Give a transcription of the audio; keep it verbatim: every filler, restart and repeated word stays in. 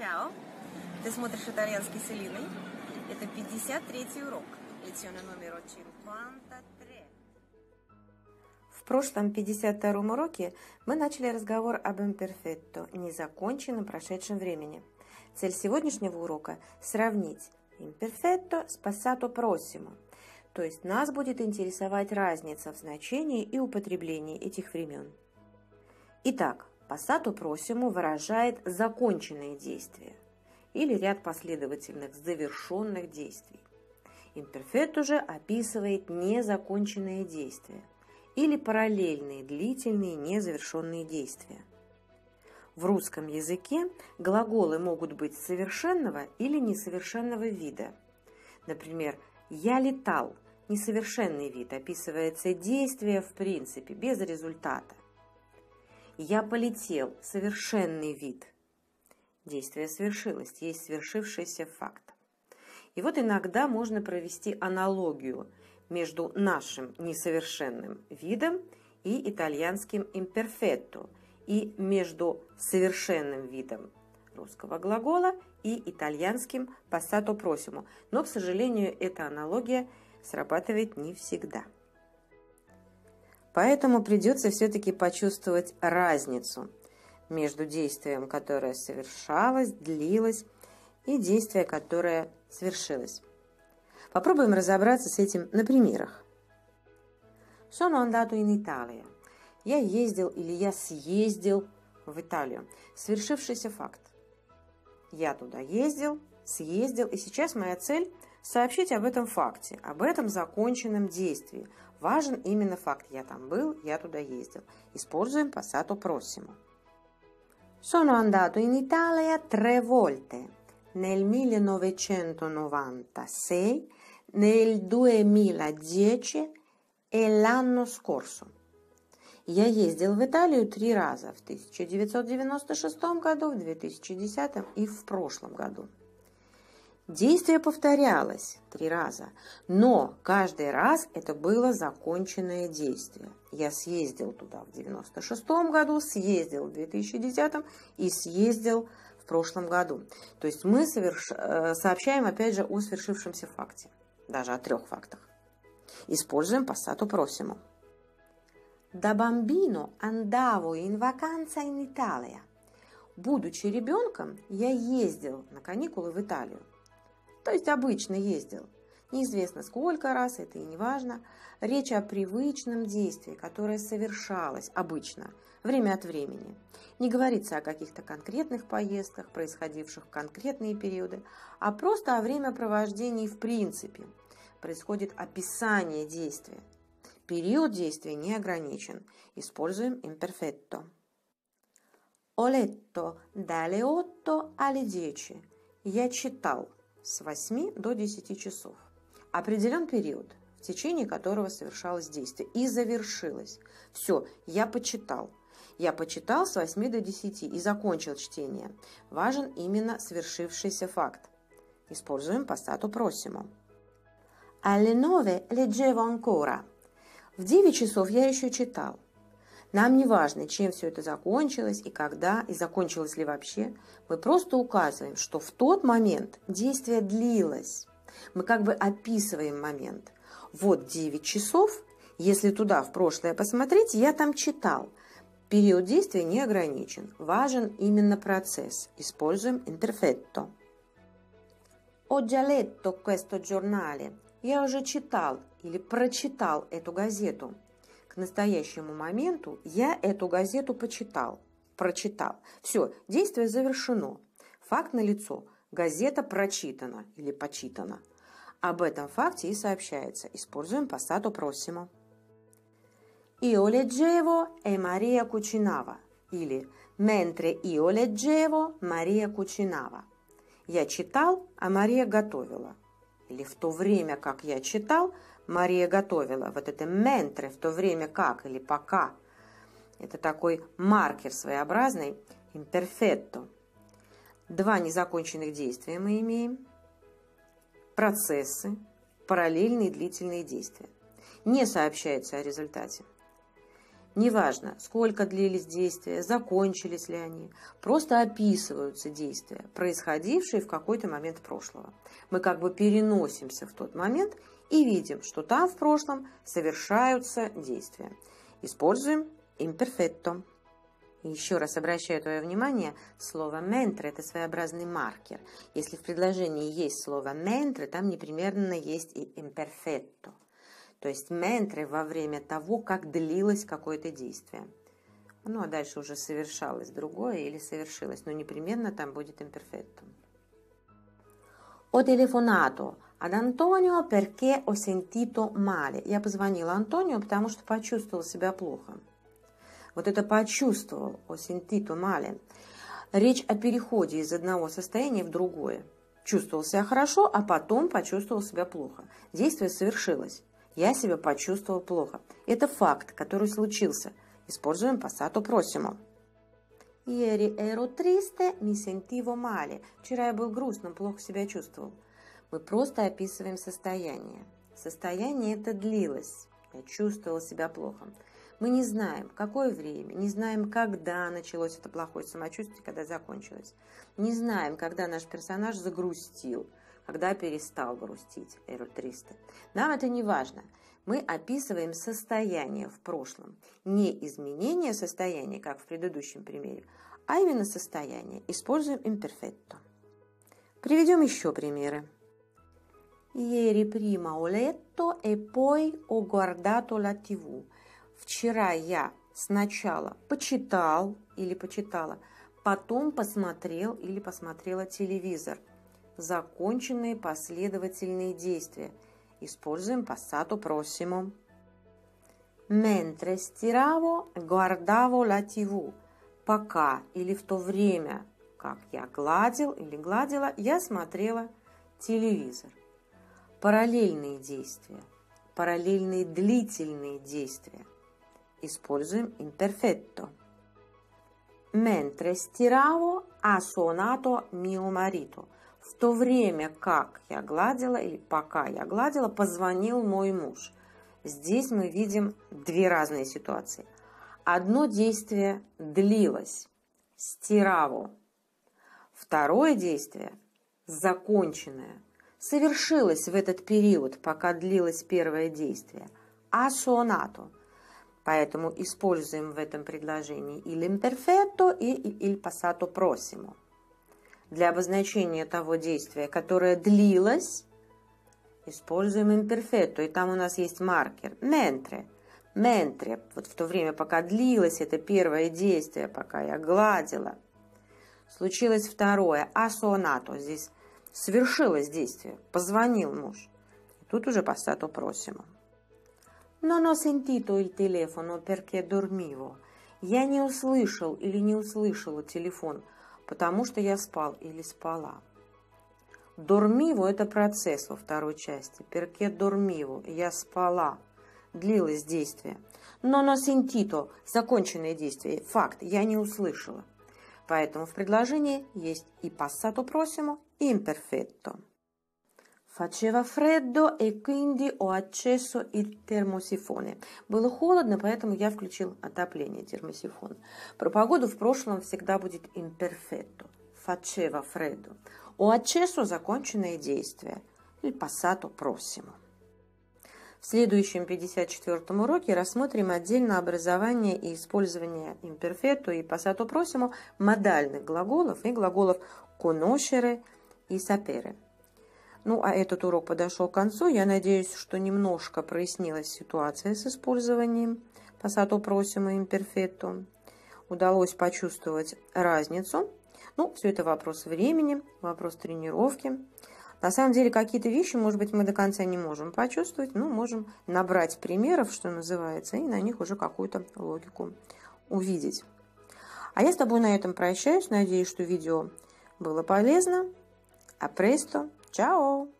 Ciao. Ты смотришь «Итальянский с Элиной». Это пятьдесят третий урок. Lezione numero cinquantatré. В прошлом пятьдесят втором уроке мы начали разговор об «Имперфетто» – незаконченном прошедшем времени. Цель сегодняшнего урока – сравнить «Имперфетто» с «passato prossimo». То есть нас будет интересовать разница в значении и употреблении этих времен. Итак, «passato prossimo» выражает законченные действия или ряд последовательных завершенных действий. «Imperfetto» же описывает незаконченные действия или параллельные длительные незавершенные действия. В русском языке глаголы могут быть совершенного или несовершенного вида. Например, «я летал» – несовершенный вид, описывается действие в принципе, без результата. «Я полетел» – совершенный вид. Действие совершилось, есть свершившийся факт. И вот иногда можно провести аналогию между нашим несовершенным видом и итальянским «imperfetto», и между совершенным видом русского глагола и итальянским «passato prossimo». Но, к сожалению, эта аналогия срабатывает не всегда. Поэтому придется все-таки почувствовать разницу между действием, которое совершалось, длилось, и действие, которое свершилось. Попробуем разобраться с этим на примерах. Sono andato in Italia. Я ездил или я съездил в Италию. Свершившийся факт. Я туда ездил, съездил, и сейчас моя цель – сообщить об этом факте, об этом законченном действии. Важен именно факт «я там был», «я туда ездил». Используем «passato prossimo». Sono andato in Italia tre volte. Nel millenovecentonovantasei, nel duemiladieci e l'anno scorso. Я ездил в Италию три раза, в тысяча девятьсот девяносто шестом году, в две тысячи десятом и в прошлом году. Действие повторялось три раза, но каждый раз это было законченное действие. Я съездил туда в девяносто шестом году, съездил в две тысячи десятом и съездил в прошлом году. То есть мы соверш... сообщаем опять же о свершившемся факте, даже о трех фактах. Используем «passato prossimo». Da bambino andavo in vacanza in Italia. Будучи ребенком, я ездил на каникулы в Италию. То есть обычно ездил. Неизвестно сколько раз, это и не важно. Речь о привычном действии, которое совершалось обычно, время от времени. Не говорится о каких-то конкретных поездках, происходивших в конкретные периоды, а просто о времяпровождении в принципе. Происходит описание действия. Период действия не ограничен. Используем «imperfetto». Ho letto dalle otto alle dieci. Я читал с восьми до десяти часов. Определен период, в течение которого совершалось действие и завершилось. Все, я почитал. Я почитал с восьми до десяти и закончил чтение. Важен именно свершившийся факт. Используем «passato prossimo». Alle nove leggevo ancora. В девять часов я еще читал. Нам не важно, чем все это закончилось и когда, и закончилось ли вообще. Мы просто указываем, что в тот момент действие длилось. Мы как бы описываем момент. Вот девять часов, если туда в прошлое посмотреть, я там читал. Период действия не ограничен. Важен именно процесс. Используем «imperfetto». Ho già letto questo giornale. Я уже читал или прочитал эту газету. К настоящему моменту я эту газету почитал, прочитал. Все, действие завершено. Факт налицо. Газета прочитана или почитана. Об этом факте и сообщается. Используем «passato prossimo». Io leggevo e Maria cucinava. Или «mentre io leggevo, Maria cucinava». Я читал, а Мария готовила. Или в то время, как я читал, Мария готовила. Вот это «менtre» в то время как или пока. Это такой маркер своеобразный «imperfetto». Два незаконченных действия мы имеем. Процессы, параллельные длительные действия. Не сообщается о результате. Неважно, сколько длились действия, закончились ли они, просто описываются действия, происходившие в какой-то момент прошлого. Мы как бы переносимся в тот момент и видим, что там в прошлом совершаются действия. Используем имперфетто. Еще раз обращаю твое внимание, слово «mentre» – это своеобразный маркер. Если в предложении есть слово «mentre», там непременно есть и «imperfetto». То есть «mentre» во время того, как длилось какое-то действие. Ну, а дальше уже совершалось другое или совершилось, но непременно там будет «imperfetto». «Ho telefonato ad Antonio perché ho sentito male». Я позвонила Антонио, потому что почувствовала себя плохо. Вот это «почувствовал», «ho sentito male». Речь о переходе из одного состояния в другое. Чувствовал себя хорошо, а потом почувствовал себя плохо. Действие совершилось. Я себя почувствовал плохо. Это факт, который случился. Используем passato prossimo. Ieri ero triste, mi sentivo male. Вчера я был грустным, плохо себя чувствовал. Мы просто описываем состояние. Состояние это длилось. Я чувствовал себя плохо. Мы не знаем, какое время, не знаем, когда началось это плохое самочувствие, когда закончилось. Не знаем, когда наш персонаж загрустил, когда перестал грустить. Эро триста. Нам это не важно. Мы описываем состояние в прошлом. Не изменение состояния, как в предыдущем примере, а именно состояние. Используем имперфетто. Приведем еще примеры. Ieri prima ho letto e poi ho guardato la ТВ. Вчера я сначала почитал или почитала, потом посмотрел или посмотрела телевизор. Законченные последовательные действия. Используем passato prossimo. Mentre stiravo, guardavo la ТВ. Пока или в то время, как я гладил или гладила, я смотрела телевизор. Параллельные действия. Параллельные длительные действия. Используем imperfetto. Mentre stiravo ha suonato mio marito. В то время, как я гладила или пока я гладила, позвонил мой муж. Здесь мы видим две разные ситуации. Одно действие длилось. Stiravo. Второе действие законченное. Совершилось в этот период, пока длилось первое действие. Ha suonato. Поэтому используем в этом предложении il imperfetto и il passato prossimo. Для обозначения того действия, которое длилось, используем imperfetto. И там у нас есть маркер mentre. Mentre. Вот в то время, пока длилось это первое действие, пока я гладила. Случилось второе. Ha suonato. Здесь совершилось действие. Позвонил муж. И тут уже passato prossimo. Non ho sentito il telefono perché dormivo. Я не услышал или не услышала телефон, потому что я спал или спала. Dormivo – это процесс во второй части. Perché dormivo – я спала. Длилось действие. Non ho sentito – законченное действие. Факт – я не услышала. Поэтому в предложении есть и passato prossimo, и imperfetto. Faceva freddo e quindi ho acceso il termosifone. Было холодно, поэтому я включил отопление, термосифон. Про погоду в прошлом всегда будет imperfetto. Faceva freddo. Ho acceso – законченное действие. Il passato prossimo. В следующем пятьдесят четвёртом уроке рассмотрим отдельно образование и использование imperfetto и passato prossimo модальных глаголов и глаголов conoscere и sapere. Ну, а этот урок подошел к концу. Я надеюсь, что немножко прояснилась ситуация с использованием passato prossimo и imperfetto. Удалось почувствовать разницу. Ну, все это вопрос времени, вопрос тренировки. На самом деле, какие-то вещи, может быть, мы до конца не можем почувствовать, но можем набрать примеров, что называется, и на них уже какую-то логику увидеть. А я с тобой на этом прощаюсь. Надеюсь, что видео было полезно. А престо! Ciao!